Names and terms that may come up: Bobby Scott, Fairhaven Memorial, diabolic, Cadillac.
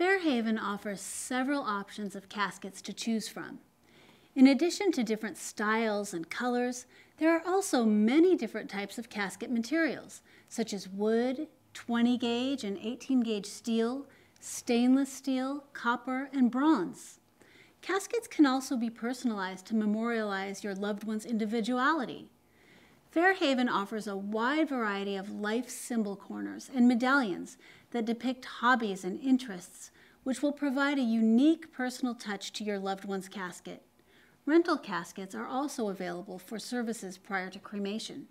Fairhaven offers several options of caskets to choose from. In addition to different styles and colors, there are also many different types of casket materials, such as wood, 20 gauge and 18 gauge steel, stainless steel, copper, and bronze. Caskets can also be personalized to memorialize your loved one's individuality. Fairhaven offers a wide variety of life symbol corners and medallions that depict hobbies and interests, which will provide a unique personal touch to your loved one's casket. Rental caskets are also available for services prior to cremation.